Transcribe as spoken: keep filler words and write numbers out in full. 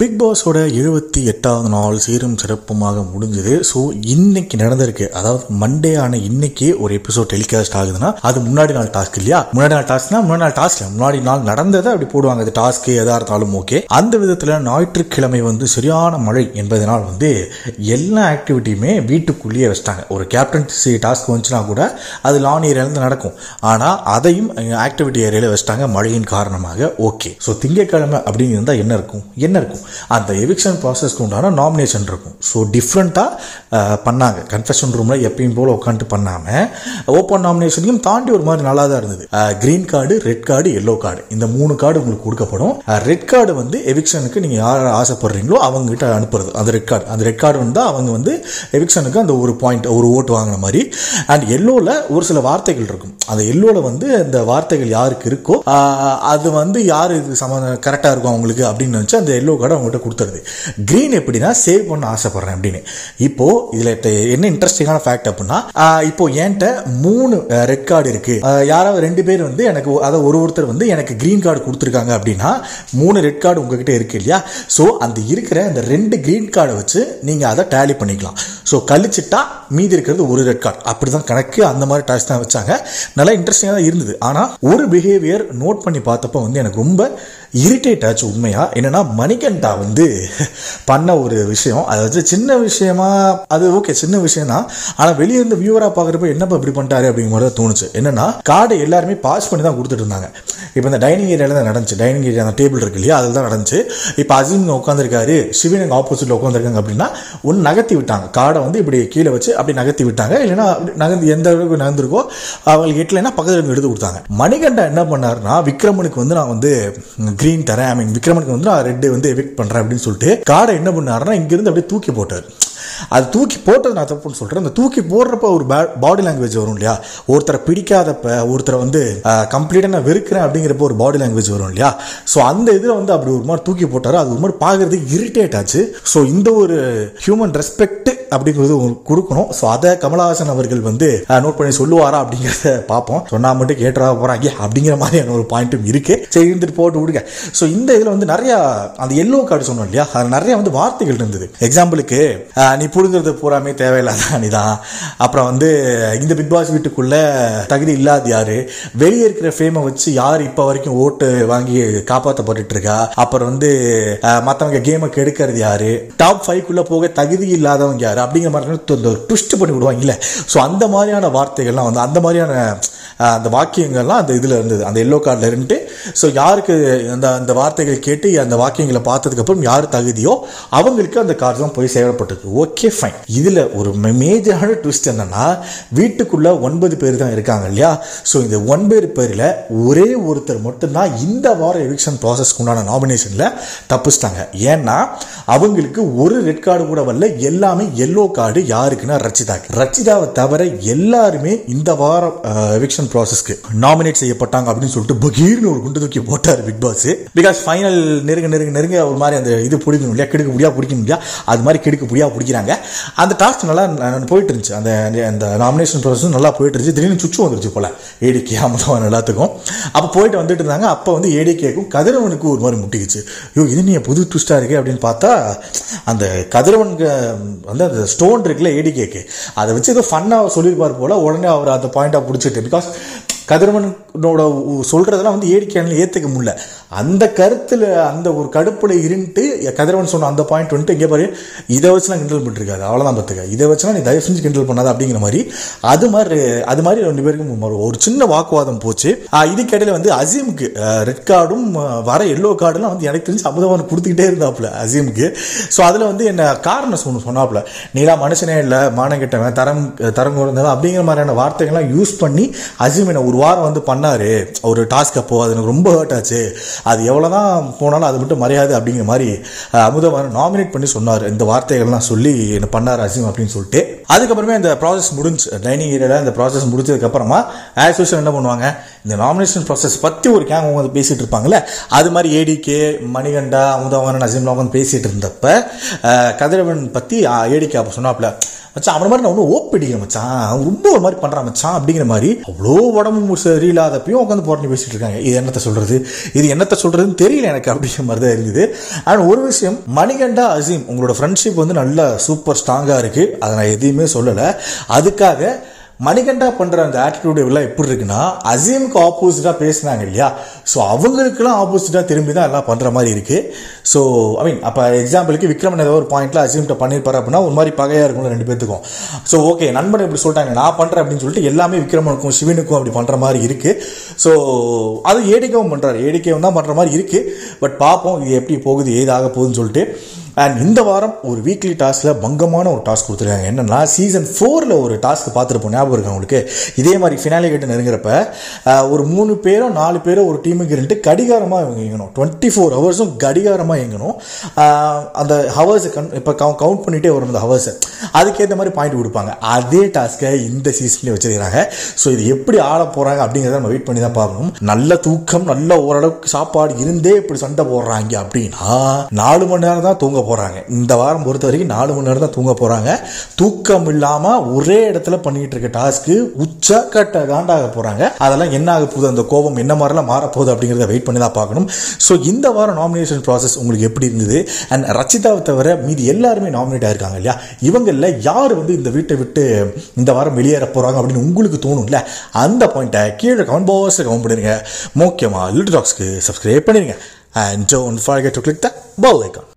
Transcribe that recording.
Big பாஸோட எழுபத்தி எட்டாவது நாள் சீரும் சிறப்புமாக முடிஞ்சது. ஸோ இன்னைக்கு நடந்திருக்கு, அதாவது மண்டே ஆன இன்னைக்கு ஒரு எபிசோட் டெலிகாஸ்ட் ஆகுதுன்னா அது முன்னாடி நாள் டாஸ்க் இல்லையா? முன்னாடி நாள் டாஸ்க்னா முன்னாடி நாள் டாஸ்க் இல்லை, முன்னாடி நாள் நடந்ததை அப்படி போடுவாங்க. அது டாஸ்க் எதாக இருந்தாலும் ஓகே. அந்த விதத்தில் ஞாயிற்றுக்கிழமை வந்து சரியான மழை என்பதனால் வந்து எல்லா ஆக்டிவிட்டியுமே வீட்டுக்குள்ளேயே வச்சிட்டாங்க. ஒரு கேப்டன்சி டாஸ்க் வந்துச்சுன்னா கூட அது லான் ஏரியாலேருந்து நடக்கும், ஆனால் அதையும் ஆக்டிவிட்டி ஏரியாவில் வச்சிட்டாங்க மழையின் காரணமாக. ஓகே, ஸோ திங்கட்கிழமை அப்படின்னு இருந்தால் என்ன இருக்கும் என்ன இருக்கும் அந்த எவிக்ஷன் ப்ராசஸ்க்கு உண்டான நாமினேஷன் இருக்கும். ஸோ டிஃப்ரெண்ட்டாக பண்ணாங்க. கன்ஃபெஷன் ரூமில் எப்பயும் போல் உட்காந்து பண்ணாமல் ஓப்பன் நாமினேஷனையும் தாண்டி ஒரு மாதிரி நல்லா தான் இருந்தது. Green card, red card, yellow card, இந்த மூணு கார்டு உங்களுக்கு கொடுக்கப்படும். ரெட் கார்டு வந்து எவிக்ஷனுக்கு நீங்கள் யார் ஆசைப்படுறீங்களோ அவங்ககிட்ட அனுப்புறது அந்த ரெட் கார்டு. அந்த ரெட் கார்டு வந்து அவங்க வந்து எவிக்ஷனுக்கு அந்த ஒரு பாயிண்ட் ஒரு ஓட்டு வாங்கின மாதிரி. அண்ட் எல்லோவில் ஒரு சில வார்த்தைகள் இருக்கும். அந்த எல்லோவில் வந்து இந்த வார்த்தைகள் யாருக்கு இருக்கோ அது வந்து யார் இது சம கரெக்டாக இருக்கும் அவங்களுக்கு அப்படின்னு நினச்சி அந்த எல்லோ கார்டு அவங்ககிட்ட கொடுத்துருது. கிரீன் எப்படின்னா சேவ் பண்ண ஆசைப்படுறேன் அப்படின்னு. இப்போ இதுல என்ன இன்ட்ரெஸ்டிங்கான ஃபேக்ட் அப்படின்னா, இப்போ என்கிட்ட மூணு ரெட் கார்டு இருக்கு. யாராவது ரெண்டு பேர் வந்து எனக்கு அதை ஒரு ஒருத்தர் வந்து எனக்கு கிரீன் கார்டு கொடுத்துருக்காங்க அப்படின்னா மூணு ரெட் கார்டு உங்ககிட்ட இருக்கு இல்லையா? ஸோ அந்த இருக்கிற அந்த ரெண்டு கிரீன் கார்டை வச்சு நீங்க அதை டேலி பண்ணிக்கலாம். ஸோ கழிச்சுட்டா மீதி இருக்கிறது ஒரு ரெட் கார்டு. அப்படிதான் கணக்கு. அந்த மாதிரி டாஸ்க் தான் வச்சாங்க. நல்லா இன்ட்ரெஸ்டிங்காக தான் இருந்தது. ஆனால் ஒரு பிஹேவியர் நோட் பண்ணி பார்த்தப்போ வந்து எனக்கு ரொம்ப இரிட்டேட் ஆச்சு உண்மையா. என்னன்னா, மணிகண்டா வந்து பண்ண ஒரு விஷயம், அதாவது சின்ன விஷயமா, அது ஓகே சின்ன விஷயம் தான், ஆனால் வெளியே இருந்து வியூவராக பார்க்குறப்ப என்னப்பா இப்படி பண்ணிட்டாரு அப்படிங்கிற மாதிரி தான் தோணுச்சு. என்னன்னா, கார்டு எல்லாருமே பாஸ் பண்ணி தான் கொடுத்துட்டு இருந்தாங்க. இப்போ இந்த டைனிங் ஏரியாவில் தான் நடந்துச்சு. டைனிங் ஏரியா அந்த டேபிள் இருக்கு இல்லையா, அதில் தான் நடந்துச்சு. இப்போ அசீம் உட்காந்துருக்காரு, சிவன் எங்கள் ஆப்போசிட்டில் உட்காந்துருக்காங்க அப்படின்னா ஒன்று நகர்த்தி விட்டாங்க. கார்டை வந்து இப்படி கீழே வச்சு அப்படி நகர்த்தி விட்டாங்க. இல்லைன்னா நகர்ந்து எந்த அளவுக்கு நகர்ந்துருக்கோ அவங்களுக்கு எட்டலைன்னா பக்கத்தில் எடுத்து கொடுத்தாங்க. மணிகண்டா என்ன பண்ணாருன்னா, விக்ரமனுக்கு வந்து நான் வந்து கிரீன் தரேன், ஐ மீன் விக்ரமனுக்கு வந்து நான் ரெட் வந்து எவிக்ட் பண்ணுறேன் அப்படின்னு சொல்லிட்டு கார்டை என்ன பண்ணாருன்னா இங்கிருந்து அப்படியே தூக்கி போட்டார். அது தூக்கி போட்டது நான் தப்புன்னு சொல்கிறேன். அந்த தூக்கி போடுறப்ப ஒரு பாடி லாங்குவேஜ் வரும் இல்லையா, ஒருத்தரை பிடிக்காதப்ப ஒருத்தரை வந்து கம்ப்ளீட்டாக நான் வெறுக்கிறேன் அப்படிங்கிறப்ப ஒரு பாடி லாங்குவேஜ் வரும் இல்லையா? ஸோ அந்த இதில் வந்து அப்படி ஒரு மாதிரி தூக்கி போட்டார். அது ஒரு மாதிரி பார்க்குறதுக்கு இரிட்டேட் ஆச்சு. ஸோ இந்த ஒரு ஹியூமன் ரெஸ்பெக்ட் அப்படிங்கிறது உங்களுக்கு கொடுக்கணும். ஸோ அதை கமலஹாசன் அவர்கள் வந்து நோட் பண்ணி சொல்லுவாரா அப்படிங்கிறத பார்ப்போம். சொன்னா மட்டும் கேட்டுறா போகிறாங்க அப்படிங்கிற மாதிரியான ஒரு பாயிண்ட்டும் இருக்குது. சரி, இருந்துட்டு போட்டு விடுங்க. ஸோ இந்த இதில் வந்து நிறையா அந்த எல்லோ கார்டு சொன்னோம் இல்லையா, அது நிறையா வந்து வார்த்தைகள் இருந்தது. எக்ஸாம்பிளுக்கு நீ புடுங்கிறது பூராமே தேவையில்லாத அணிதான், அப்புறம் வந்து இந்த பிக் பாஸ் வீட்டுக்குள்ள தகுதி இல்லாத யாரு, வெளியே இருக்கிற ஃபேமை வச்சு யார் இப்போ வரைக்கும் ஓட்டு வாங்கி காப்பாற்றப்பட்டு இருக்கா, அப்புறம் வந்து மற்றவங்க கேமை கெடுக்கிறது யாரு, டாப் ஃபைவ்க்குள்ளே போக தகுதி இல்லாதவங்க யாரு அப்படிங்கிற மாதிரி ட்விஸ்ட் பண்ணி விடுவாங்க இல்லை. ஸோ அந்த மாதிரியான வார்த்தைகள்லாம் வந்து அந்த மாதிரியான அந்த வாக்கியங்கள்லாம் அந்த இதில் இருந்தது, அந்த எல்லோ கார்டில் இருந்துட்டு. ஸோ யாருக்கு அந்த அந்த வார்த்தைகள் கேட்டு அந்த வாக்கியங்களை பார்த்ததுக்கப்புறம் யார் தகுதியோ அவங்களுக்கு அந்த கார்டு தான் போய் சேவைப்பட்டிருக்கு. Okay, fine. இதில் ஒரு மேஜரான ட்விஸ்ட் என்னன்னா, வீட்டுக்குள்ளே ஒன்பது பேர் தான் இருக்காங்க இல்லையா? ஸோ இந்த ஒன்பது பேரில் ஒரே ஒருத்தர் மட்டும்தான் இந்த வாரம் எவிக்ஷன் ப்ராசஸ்க்கு உண்டான நாமினேஷனில் தப்பிச்சிட்டாங்க. ஏன்னா அவங்களுக்கு ஒரு ரெட் கார்டு கூட வரல, எல்லாமே எல்லோ கார்டு. யாருக்குன்னா ரச்சிதாக்கு. ரச்சிதாவை தவிர எல்லாருமே இந்த வாரம் எவிக்ஷன் ப்ராசஸ்க்கு நாமினேட் செய்யப்பட்டாங்க அப்படின்னு சொல்லிட்டு பகீர்னு ஒரு குண்டு தூக்கி போட்டார் பிக் பாஸ். பிகாஸ் ஃபைனல் நெருங்க நெருங்க நெருங்க ஒரு மாதிரி அந்த இது பிடிக்கணும் இல்லையா, கெடுக்க முடியா பிடிக்கணும் இல்லையா, அது மாதிரி கெடுக்க முடியா பிடிக்கிறாங்க. அந்த டாஸ்க் நல்லா போயிட்டு இருந்துச்சு. அந்த அந்த நாமினேஷன் ப்ராசஸ் நல்லா போயிட்டு இருந்துச்சு. திடீர்னு சுச்சு வந்துருச்சு போல ஏடிகே அமுதவன் எல்லாத்துக்கும். அப்போ போயிட்டு வந்துட்டு இருந்தாங்க. அப்போ வந்து ஏடிகேக்கும் கதிரவனுக்கும் ஒரு மாதிரி முட்டிக்குச்சு. ஐயோ, இது நீ புது ட்விஸ்டாக இருக்கு அப்படின்னு பார்த்தா, அந்த கதிரவனுக்கு வந்து அந்த ஸ்டோன் இருக்குல்ல ஏடிகேக்கு, அதை வச்சு ஏதோ ஃபன்னாக சொல்லியிருப்பார் போல. உடனே அவர் அந்த பாயிண்டாக பிடிச்சிட்டு, பிகாஸ் கதிரவனோட சொல்றதெல்லாம் வந்து ஏடிக்கையானு ஏற்றுக்க முடியல. அந்த கருத்தில் அந்த ஒரு கடுப்பில் இருந்துட்டு கதிரவன் சொன்ன அந்த பாயிண்ட் வந்துட்டு இங்கே பாரு, இதை வச்சு நான் கிண்டல் பண்ணிருக்காரு, அவ்வளோதான் பார்த்துக்க, இதை வச்சுனா நீ தயவு செஞ்சு கிண்டல் பண்ணாத அப்படிங்கிற மாதிரி அது மாதிரி அது மாதிரி ரெண்டு பேருக்கும் ஒரு சின்ன வாக்குவாதம் போச்சு. இதுக்கிடையில் வந்து அசீமுக்கு ரெட் கார்டும் வர எல்லோ கார்டுலாம் வந்து எனக்கு தெரிஞ்சு அமுதவன் கொடுத்துக்கிட்டே இருந்தாப்புல அசீமுக்கு. ஸோ அதில் வந்து என்ன காரணம் சொன்ன சொன்னாப்புல நீலாம் மனுஷனே இல்லை, மானம் கெட்டவன், தரம் தரம் குறைந்தவன் அப்படிங்கிற மாதிரியான வார்த்தைகள்லாம் யூஸ் பண்ணி அசீம் என்ன ஒரு வாரம் வந்து பண்ணாரு ஒரு டாஸ்க். அப்போ அது எனக்கு ரொம்ப ஹர்ட் ஆச்சு, அது எவ்வளோதான் போனாலும் அது மட்டும் மரியாதை அப்படிங்கிற மாதிரி அமுதவன் நாமினேட் பண்ணி சொன்னார். இந்த வார்த்தைகள்லாம் சொல்லி என்ன பண்ணார் அசீம் அப்படின்னு சொல்லிட்டு. அதுக்கப்புறமே இந்த ப்ராசஸ் முடிஞ்சு, டைனிங் ஏரியாவில் இந்த ப்ராசஸ் முடிச்சதுக்கப்புறமா ஆஸ் யூஷுவல் என்ன பண்ணுவாங்க, இந்த நாமினேஷன் ப்ராசஸ் பற்றி ஒரு கேங் வந்து பேசிகிட்டு இருப்பாங்கள்ல, அது மாதிரி ஏடிகே, மணிகண்டா, அமுதவன், அசீம்லாம் வந்து பேசிகிட்டு இருந்தப்ப கதிரவன் பற்றி ஏடிகே அப்போ சொன்னாப்புல, மச்சான் அவன மாதிரி நான் ஒன்னு ஓப்பிடிக்கல மச்சான் அவன் ரொம்ப ஒரு மாதிரி பண்றான் மச்சான் அப்படிங்கிற மாதிரி அவ்வளோ உடம்பு சரியில்லாதப்பையும் உட்காந்து போராட்டி பேசிட்டு இருக்காங்க. இது என்னத்தை சொல்றது இது என்னத்தை சொல்றதுன்னு தெரியல எனக்கு அப்படிங்கிற மாதிரி தான் இருந்தது. ஆனால் ஒரு விஷயம், மணிகண்டா அசீம் உங்களோட ஃப்ரெண்ட்ஷிப் வந்து நல்லா சூப்பர் ஸ்ட்ராங்காக இருக்கு, அதை நான் எதையுமே சொல்லலை. அதுக்காக மணிகண்டா பண்ணுற அந்த ஆட்டிடியூட் எல்லாம் எப்படி இருக்குன்னா, அசீமுக்கு ஆப்போசிட்டாக பேசினாங்க இல்லையா, ஸோ அவங்களுக்குலாம் ஆப்போசிட்டாக திரும்பி தான் எல்லாம் பண்ணுற மாதிரி இருக்குது. ஸோ ஐ மீன் அப்போ எக்ஸாம்பிளுக்கு விக்ரமன் ஏதோ ஒரு பாயிண்டில் அசீம்கிட்ட பண்ணியிருப்பார் அப்படின்னா ஒரு மாதிரி பகையாக இருக்கும்ல ரெண்டு பேர்த்துக்கும். ஸோ ஓகே நண்பன் இப்படி சொல்லிட்டாங்க நான் பண்ணுறேன் அப்படின்னு சொல்லிட்டு எல்லாமே விக்ரமனுக்கும் சிவனுக்கும் அப்படி பண்ணுற மாதிரி இருக்குது. ஸோ அது ஏடிக்கவும் பண்ணுறாரு, ஏடிக்கவும் தான் பண்ணுற மாதிரி இருக்குது. பட் பார்ப்போம் இது எப்படி போகுது ஏதாக போகுதுன்னு சொல்லிட்டு. அண்ட் இந்த வாரம் ஒரு வீக்லி டாஸ்கில் பங்கமான ஒரு டாஸ்க் கொடுத்துருக்காங்க. என்னென்னா சீசன் ஃபோரில் ஒரு டாஸ்க் பார்த்துருப்போம் ஞாபகம் இருக்கு அவங்களுக்கு. இதே மாதிரி ஃபினாலே கிட்ட நெருங்கிறப்ப ஒரு மூணு பேரும் நாலு பேரும் ஒரு டீமுக்கு இருந்துட்டு கடிகாரமாக இவங்க இயங்கணும், டுவெண்ட்டி ஃபோர் ஹவர்ஸும் கடிகாரமாக இயங்கணும். அந்த ஹவர்ஸை கண் இப்போ கவு கவுண்ட் பண்ணிகிட்டே வரும் அந்த ஹவர்ஸை, அதுக்கேற்ற மாதிரி பாயிண்ட் கொடுப்பாங்க. அதே டாஸ்க்கை இந்த சீசன்லேயே வச்சுருக்கிறாங்க. ஸோ இது எப்படி ஆள போகிறாங்க அப்படிங்கிறத நம்ம வெயிட் பண்ணி தான் பார்க்கணும். நல்ல தூக்கம் நல்ல ஓரளவுக்கு சாப்பாடு இருந்தே இப்படி சண்டை போடுறாங்க அப்படின்னா நாலு மணி நேரம் தான் தூங்க போறாங்க. இந்த வாரம் பொறுத்த வரைக்கும் நாலு மணி நேரம் தான் தூங்க போறாங்க. தூக்கம் இல்லாம ஒரே இடத்துல பண்ணிட்டு இருக்க டாஸ்க்கு உச்சக்கட்ட காண்டாக போறாங்க. அதெல்லாம் என்ன ஆக போகுது, அந்த கோபம் என்ன மாதிரிலாம் மாறப்போகுது அப்படிங்கிறத வெயிட் பண்ணி தான் பார்க்கணும். ஸோ இந்த வாரம் நாமினேஷன் ப்ராசஸ் உங்களுக்கு எப்படி இருந்தது? அண்ட் ரச்சிதாவை தவிர மீதி எல்லாருமே நாமினேட் ஆயிருக்காங்க இல்லையா, இவங்களில் யார் வந்து இந்த வீட்டை விட்டு இந்த வாரம் வெளியேற போறாங்க அப்படின்னு உங்களுக்கு தோணும்ல, அந்த பாயிண்ட்டை கீழே கமெண்ட் பாக்ஸ்ல கமெண்ட் பண்ணிருங்க. முக்கியமாக லிட்டில் டாக்ஸ்க்கு சப்ஸ்கிரைப் பண்ணிருங்க. And don't forget to click the bell icon.